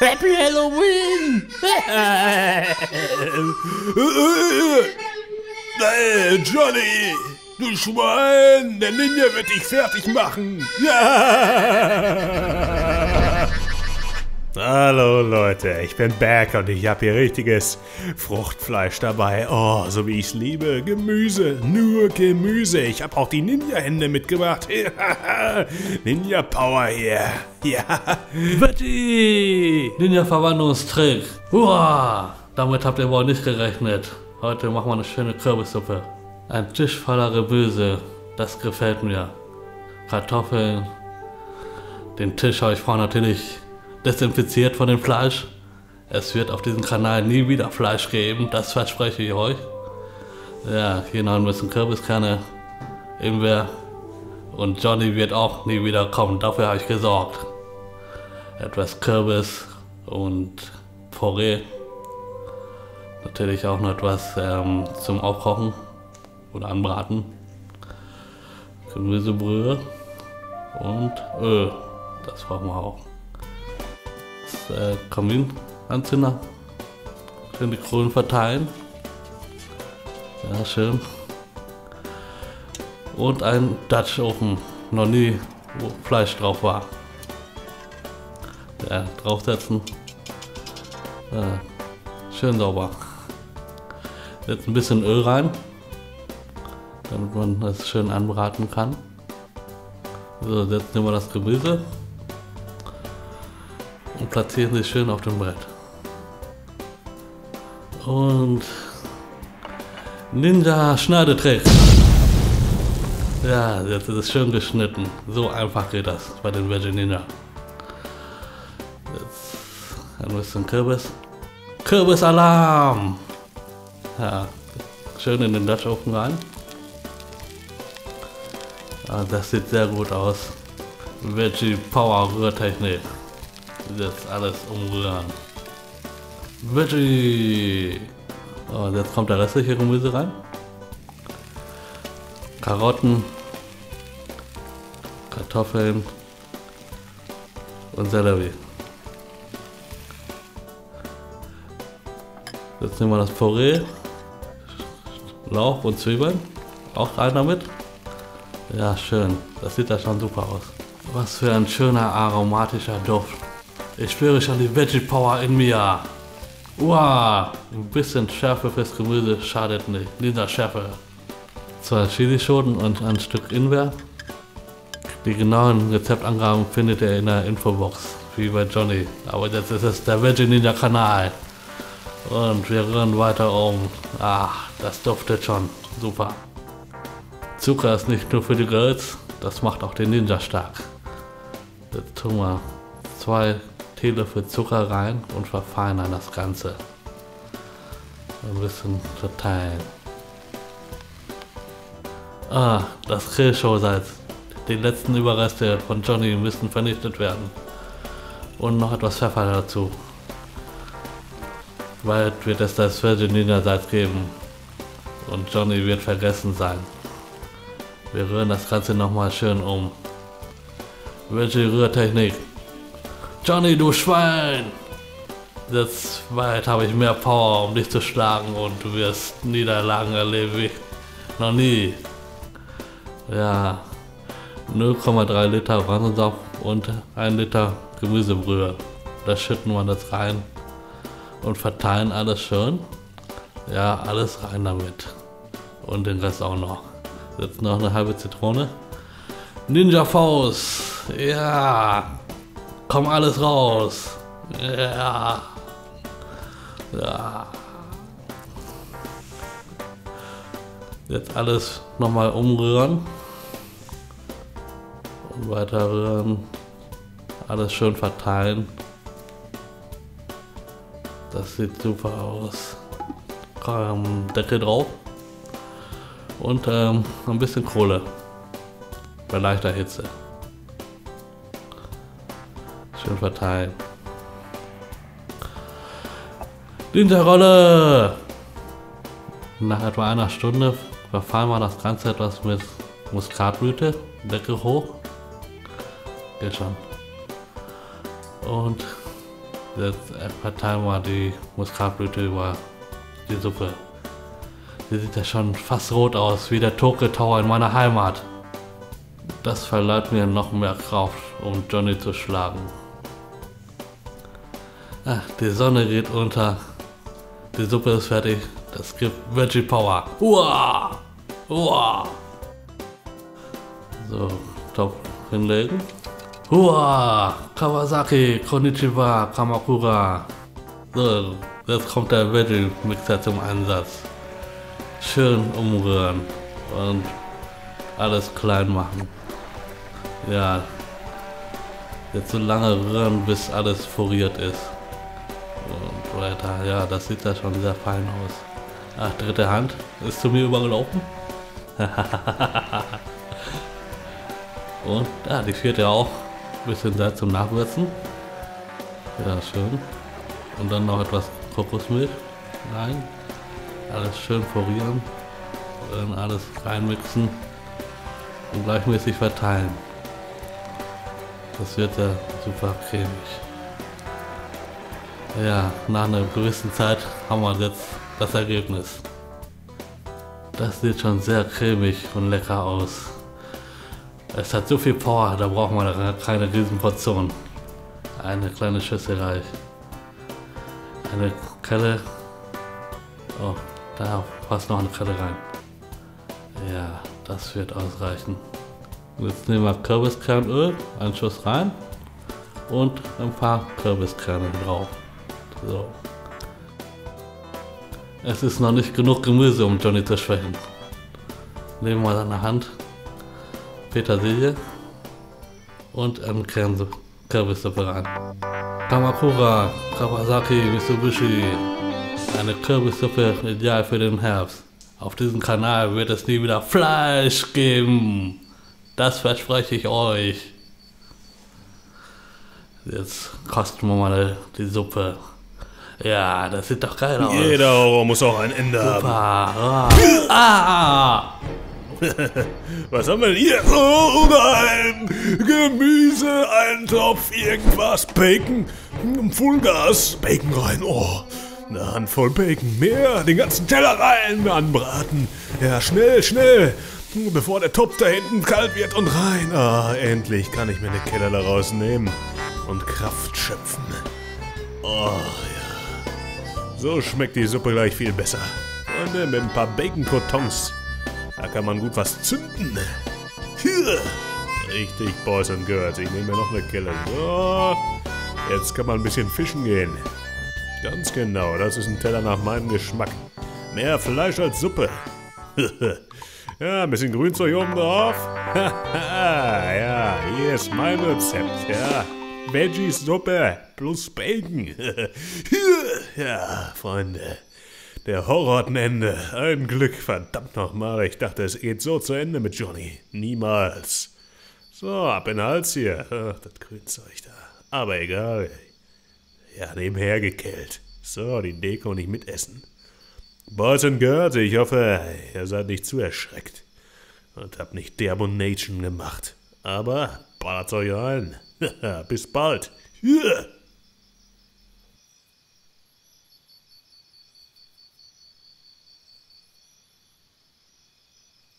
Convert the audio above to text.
Happy Halloween! Johnny, du Schwein, der Ninja wird dich fertig machen. Hallo Leute, ich bin back und ich habe hier richtiges Fruchtfleisch dabei. Oh, so wie ich es liebe. Gemüse, nur Gemüse. Ich habe auch die Ninja-Hände mitgebracht. Ninja-Power hier. Ja. Betty! Ninja-Verwandlungstrick. Hurra! Damit habt ihr wohl nicht gerechnet. Heute machen wir eine schöne Kürbissuppe. Ein Tisch voller Reböse. Das gefällt mir. Kartoffeln. Den Tisch habe ich vorher natürlich desinfiziert von dem Fleisch. Es wird auf diesem Kanal nie wieder Fleisch geben, das verspreche ich euch. Ja, hier noch ein bisschen Kürbiskerne, Ingwer, und Johnny wird auch nie wieder kommen, dafür habe ich gesorgt. Etwas Kürbis und Porree. Natürlich auch noch etwas zum Aufkochen oder Anbraten. Gemüsebrühe und Öl, das brauchen wir auch. Kaminanzünder. Schön die Kronen verteilen. Ja, schön. Und ein Dutch Ofen. Noch nie, wo Fleisch drauf war. Ja, draufsetzen. Ja, schön sauber. Jetzt ein bisschen Öl rein, damit man das schön anbraten kann. So, jetzt nehmen wir das Gemüse. Und platzieren sie schön auf dem Brett. Und Ninja-Schneidetrick. Ja, jetzt ist es schön geschnitten. So einfach geht das bei den Veggie Ninja. Jetzt ein bisschen Kürbis. Kürbisalarm! Ja, schön in den Dutch Oven rein. Ja, das sieht sehr gut aus. Veggie Power Rührtechnik. Jetzt alles umrühren. Veggie! Und jetzt kommt der restliche Gemüse rein. Karotten, Kartoffeln und Sellerie. Jetzt nehmen wir das Porree, Lauch und Zwiebeln. Auch rein damit. Ja, schön. Das sieht ja schon super aus. Was für ein schöner aromatischer Duft. Ich spüre schon die Veggie Power in mir. Wow, ein bisschen Schärfe fürs Gemüse schadet nicht. Linda Schärfe. 2 Chilischoten und ein Stück Ingwer. Die genauen Rezeptangaben findet ihr in der Infobox, wie bei Johnny. Aber jetzt ist es der Veggie Ninja Kanal. Und wir rühren weiter um. Ach, das duftet schon. Super. Zucker ist nicht nur für die Girls, das macht auch den Ninja stark. Jetzt tun wir 2 Teelöffel Zucker rein und verfeinern das Ganze. Ein bisschen verteilen. Ah, das Grillshow-Salz. Die letzten Überreste von Johnny müssen vernichtet werden. Und noch etwas Pfeffer dazu. Bald wird es das Veggie Ninja Salz geben. Und Johnny wird vergessen sein. Wir rühren das Ganze nochmal schön um. Veggie Rührtechnik. Johnny, du Schwein! Jetzt weit habe ich mehr Power, um dich zu schlagen, und du wirst Niederlagen erleben wie noch nie. Ja, 0,3 Liter Orangensaft und 1 Liter Gemüsebrühe. Da schütten wir das rein und verteilen alles schön. Ja, alles rein damit. Und den Rest auch noch. Jetzt noch eine halbe Zitrone. Ninja Faust! Ja! Komm alles raus! Ja! Ja! Jetzt alles nochmal umrühren. Und weiter rühren. Alles schön verteilen. Das sieht super aus. Komm, Deckel drauf. Und ein bisschen Kohle. Bei leichter Hitze. Schön verteilen. Linterrolle! Nach etwa einer Stunde verfeinern wir das Ganze etwas mit Muskatblüte. Deckel hoch. Geht schon. und das verteilen wir die Muskatblüte über die Suppe. Die sieht ja schon fast rot aus, wie der Tokyo Tower in meiner Heimat. Das verleiht mir noch mehr Kraft, um Johnny zu schlagen. Ach, die Sonne geht unter. Die Suppe ist fertig. Das gibt Veggie Power. Uah! Uah! So, Topf hinlegen. Uah! Kawasaki, Konnichiwa, Kamakura. So, jetzt kommt der Veggie Mixer zum Einsatz. Schön umrühren und alles klein machen. Ja, jetzt so lange rühren, bis alles furiert ist. Und weiter, ja, das sieht ja schon sehr fein aus. Ach, dritte Hand ist zu mir übergelaufen. Und ja, die vierte auch. Ein bisschen Salz zum Nachwürzen. Ja, schön. Und dann noch etwas Kokosmilch. Nein. Alles schön porieren, dann alles reinmixen und gleichmäßig verteilen. Das wird ja super cremig. Ja, nach einer gewissen Zeit haben wir jetzt das Ergebnis. Das sieht schon sehr cremig und lecker aus. Es hat so viel Power, da braucht man keine Riesenportion. Eine kleine Schüssel reicht. Eine Kelle. Oh, da passt noch eine Kelle rein. Ja, das wird ausreichen. Jetzt nehmen wir Kürbiskernöl, einen Schuss rein und ein paar Kürbiskerne drauf. So. Es ist noch nicht genug Gemüse, um Johnny zu schwächen. Nehmen wir seine Hand Petersilie und einen Kern Kürbissuppe rein. Kamakura, Kawasaki, Mitsubishi. Eine Kürbissuppe ideal für den Herbst. Auf diesem Kanal wird es nie wieder Fleisch geben. Das verspreche ich euch. Jetzt kosten wir mal die Suppe. Ja, das sieht doch geil aus. Jeder Horror muss auch ein Ende haben. Ah. Ah. Was haben wir denn hier? Oh nein! Gemüse, Eintopf, irgendwas, Bacon, Vollgas, Bacon rein, oh. Eine Handvoll Bacon, mehr, den ganzen Teller rein, anbraten. Ja, schnell, schnell, bevor der Topf da hinten kalt wird und rein. Ah, endlich kann ich mir eine Kelle daraus nehmen und Kraft schöpfen. Oh, ja. So schmeckt die Suppe gleich viel besser. Freunde, mit ein paar Bacon-Crotons, da kann man gut was zünden. Hier. Richtig Boys and Girls, ich nehme mir noch eine Kelle. So, jetzt kann man ein bisschen fischen gehen. Ganz genau, das ist ein Teller nach meinem Geschmack. Mehr Fleisch als Suppe. Ja, ein bisschen Grünzeug oben drauf. Ja, hier ist mein Rezept, ja. Veggie-Suppe plus Bacon. Ja, Freunde. Der Horror hat ein Ende. Ein Glück, verdammt nochmal. Ich dachte, es geht so zu Ende mit Johnny. Niemals. So, ab in den Hals hier. Ach, das Grünzeug da. Aber egal. Ja, nebenher gekillt. So, die Deko nicht mitessen. Boys and Girls, ich hoffe, ihr seid nicht zu erschreckt. Und habt nicht Derbonation gemacht. Aber ballert euch rein. Bis bald. Yeah.